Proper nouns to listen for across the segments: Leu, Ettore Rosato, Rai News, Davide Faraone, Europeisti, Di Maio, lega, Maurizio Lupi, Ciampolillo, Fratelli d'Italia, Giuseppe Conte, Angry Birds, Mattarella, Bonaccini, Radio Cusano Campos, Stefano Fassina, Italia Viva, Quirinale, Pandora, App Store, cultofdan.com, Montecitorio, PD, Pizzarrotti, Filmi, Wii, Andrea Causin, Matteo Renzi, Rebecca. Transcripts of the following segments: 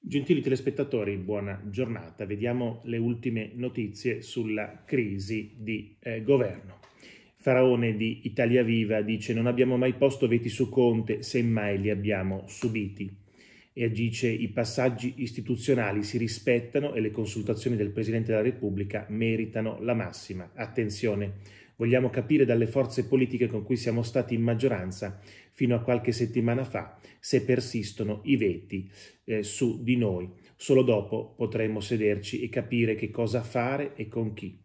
Gentili telespettatori, buona giornata. Vediamo le ultime notizie sulla crisi di governo. Faraone di Italia Viva dice: non abbiamo mai posto veti su Conte, semmai li abbiamo subiti. E agisce: i passaggi istituzionali si rispettano e le consultazioni del Presidente della Repubblica meritano la massima attenzione. Vogliamo capire dalle forze politiche con cui siamo stati in maggioranza fino a qualche settimana fa se persistono i veti su di noi. Solo dopo potremo sederci e capire che cosa fare e con chi.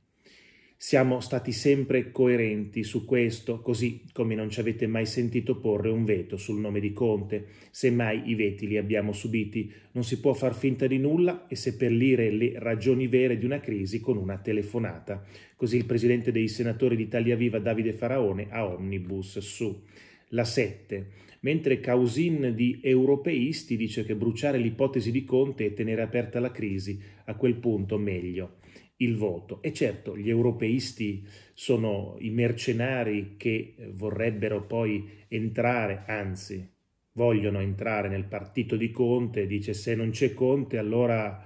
Siamo stati sempre coerenti su questo, così come non ci avete mai sentito porre un veto sul nome di Conte. Semmai i veti li abbiamo subiti. Non si può far finta di nulla e seppellire le ragioni vere di una crisi con una telefonata. Così il presidente dei senatori d'Italia Viva, Davide Faraone, a Omnibus su. La 7. Mentre Causin di Europeisti dice che bruciare l'ipotesi di Conte e tenere aperta la crisi, a quel punto meglio il voto. E certo, gli europeisti sono i mercenari che vorrebbero poi entrare, anzi vogliono entrare nel partito di Conte. Dice: se non c'è Conte allora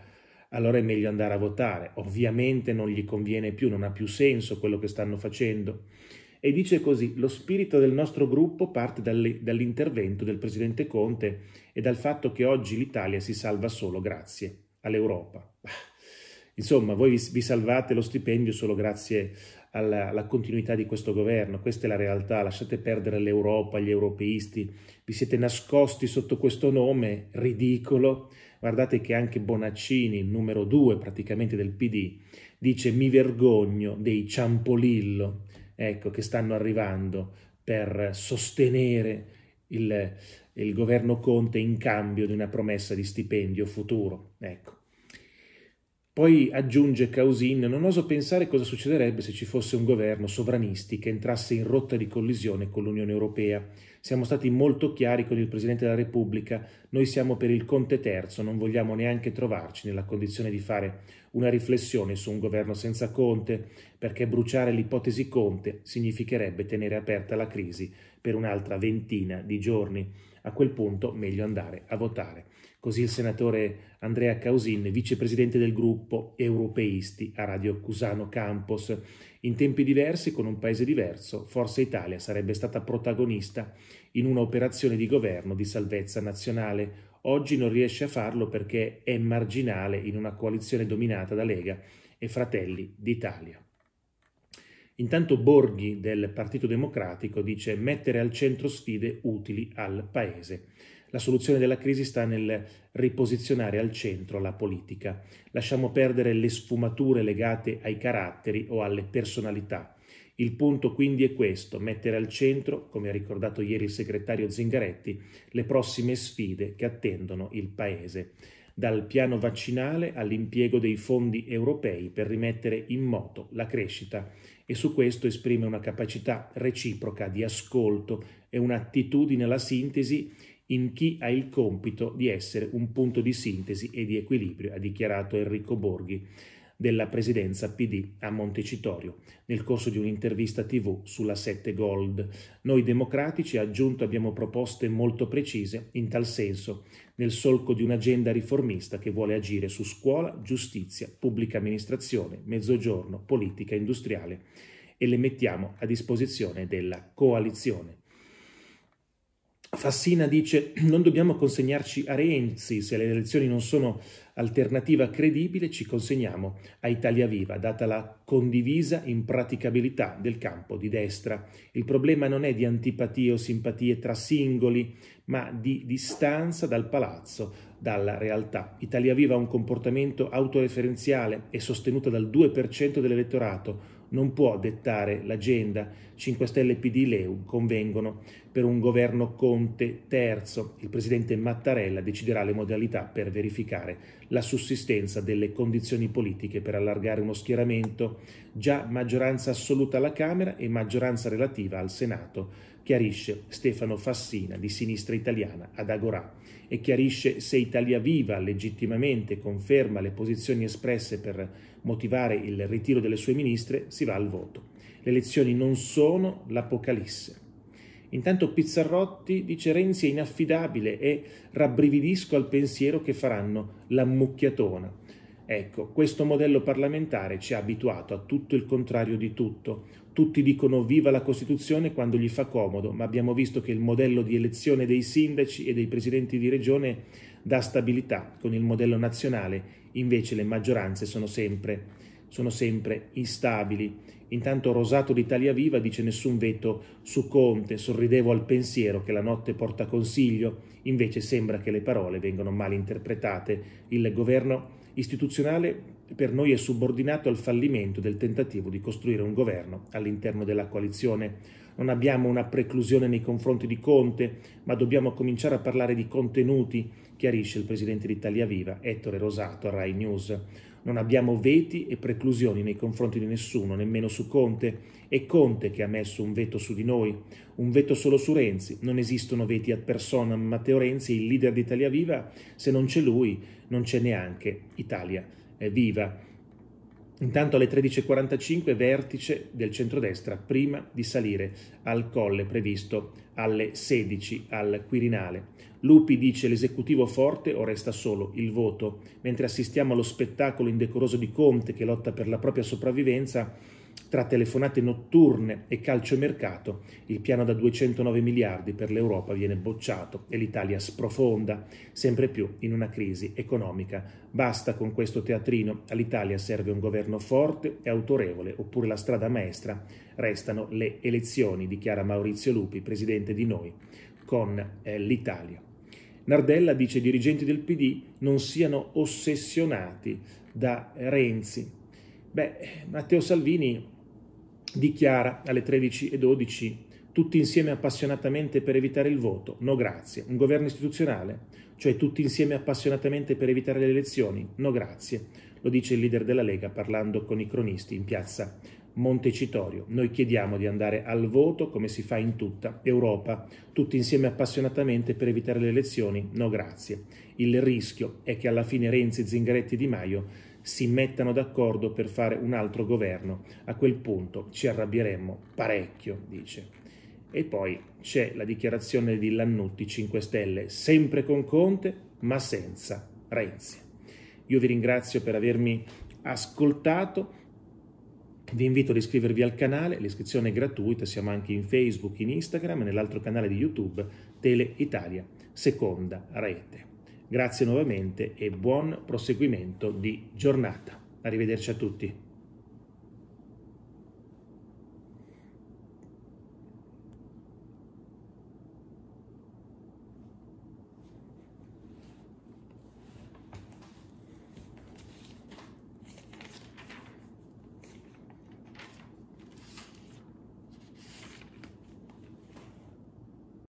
è meglio andare a votare. Ovviamente non gli conviene più, non ha più senso quello che stanno facendo. E dice così: lo spirito del nostro gruppo parte dall'intervento del presidente Conte e dal fatto che oggi l'Italia si salva solo grazie all'Europa. Insomma, voi vi salvate lo stipendio solo grazie alla continuità di questo governo. Questa è la realtà. Lasciate perdere l'Europa, gli europeisti. Vi siete nascosti sotto questo nome ridicolo. Guardate che anche Bonaccini, il numero 2 praticamente del PD, dice: mi vergogno dei Ciampolillo, ecco, che stanno arrivando per sostenere il governo Conte in cambio di una promessa di stipendio futuro. Ecco. Poi aggiunge Causin: non oso pensare cosa succederebbe se ci fosse un governo sovranisti che entrasse in rotta di collisione con l'Unione Europea. Siamo stati molto chiari con il Presidente della Repubblica, noi siamo per il Conte terzo, non vogliamo neanche trovarci nella condizione di fare una riflessione su un governo senza Conte, perché bruciare l'ipotesi Conte significherebbe tenere aperta la crisi per un'altra ventina di giorni. A quel punto meglio andare a votare. Così il senatore Andrea Causin, vicepresidente del gruppo Europeisti a Radio Cusano Campos. In tempi diversi, con un paese diverso, Forza Italia sarebbe stata protagonista in un'operazione di governo di salvezza nazionale. Oggi non riesce a farlo perché è marginale in una coalizione dominata da Lega e Fratelli d'Italia. Intanto Borghi del Partito Democratico dice: mettere al centro sfide utili al Paese. La soluzione della crisi sta nel riposizionare al centro la politica. Lasciamo perdere le sfumature legate ai caratteri o alle personalità. Il punto quindi è questo: mettere al centro, come ha ricordato ieri il segretario Zingaretti, le prossime sfide che attendono il Paese. Dal piano vaccinale all'impiego dei fondi europei per rimettere in moto la crescita, e su questo esprime una capacità reciproca di ascolto e un'attitudine alla sintesi in chi ha il compito di essere un punto di sintesi e di equilibrio, ha dichiarato Enrico Borghi della presidenza PD a Montecitorio nel corso di un'intervista TV sulla 7 Gold. Noi democratici, ha aggiunto, abbiamo proposte molto precise in tal senso, nel solco di un'agenda riformista che vuole agire su scuola, giustizia, pubblica amministrazione, mezzogiorno, politica industriale, e le mettiamo a disposizione della coalizione. Fassina dice: non dobbiamo consegnarci a Renzi, se le elezioni non sono alternativa credibile ci consegniamo a Italia Viva, data la condivisa impraticabilità del campo di destra. Il problema non è di antipatie o simpatie tra singoli, ma di distanza dal palazzo, dalla realtà. Italia Viva ha un comportamento autoreferenziale e sostenuta dal 2% dell'elettorato, non può dettare l'agenda. 5 Stelle, PD, Leu convengono per un governo Conte terzo. Il presidente Mattarella deciderà le modalità per verificare la sussistenza delle condizioni politiche per allargare uno schieramento. Già maggioranza assoluta alla Camera e maggioranza relativa al Senato, chiarisce Stefano Fassina di Sinistra Italiana ad Agorà, e chiarisce se Italia Viva legittimamente conferma le posizioni espresse per motivare il ritiro delle sue ministre, si va al voto. Le elezioni non sono l'apocalisse. Intanto Pizzarrotti dice: Renzi è inaffidabile e rabbrividisco al pensiero che faranno l'ammucchiatona. Ecco, questo modello parlamentare ci ha abituato a tutto il contrario di tutto. Tutti dicono viva la Costituzione quando gli fa comodo, ma abbiamo visto che il modello di elezione dei sindaci e dei presidenti di regione dà stabilità. Con il modello nazionale invece le maggioranze sono sempre instabili. Intanto Rosato di Italia Viva dice: nessun veto su Conte, sorridevo al pensiero che la notte porta consiglio, invece sembra che le parole vengano mal interpretate. Il governo istituzionale per noi è subordinato al fallimento del tentativo di costruire un governo all'interno della coalizione. Non abbiamo una preclusione nei confronti di Conte, ma dobbiamo cominciare a parlare di contenuti, chiarisce il presidente di Italia Viva, Ettore Rosato, a Rai News. Non abbiamo veti e preclusioni nei confronti di nessuno, nemmeno su Conte. È Conte che ha messo un veto su di noi, un veto solo su Renzi. Non esistono veti ad personam. Matteo Renzi è il leader di Italia Viva, se non c'è lui non c'è neanche Italia Viva. Intanto alle 13.45 vertice del centrodestra prima di salire al Colle, previsto alle 16 al Quirinale. Lupi dice: l'esecutivo forte o resta solo il voto. Mentre assistiamo allo spettacolo indecoroso di Conte che lotta per la propria sopravvivenza tra telefonate notturne e calciomercato, il piano da 209 miliardi per l'Europa viene bocciato e l'Italia sprofonda sempre più in una crisi economica. Basta con questo teatrino, all'Italia serve un governo forte e autorevole, oppure la strada maestra restano le elezioni, dichiara Maurizio Lupi, presidente di Noi con l'Italia. Nardella dice: i dirigenti del PD non siano ossessionati da Renzi. Beh, Matteo Salvini dichiara alle 13.12: tutti insieme appassionatamente per evitare il voto, no grazie. Un governo istituzionale, cioè tutti insieme appassionatamente per evitare le elezioni, no grazie. Lo dice il leader della Lega parlando con i cronisti in piazza Montecitorio. Noi chiediamo di andare al voto come si fa in tutta Europa, tutti insieme appassionatamente per evitare le elezioni, no grazie. Il rischio è che alla fine Renzi, Zingaretti e Di Maio si mettano d'accordo per fare un altro governo. A quel punto ci arrabbieremmo parecchio, dice. E poi c'è la dichiarazione di Lannutti, 5 Stelle, sempre con Conte ma senza Renzi. Io vi ringrazio per avermi ascoltato, vi invito ad iscrivervi al canale, l'iscrizione è gratuita, siamo anche in Facebook, in Instagram e nell'altro canale di YouTube, Tele Italia Seconda Rete. Grazie nuovamente e buon proseguimento di giornata. Arrivederci a tutti.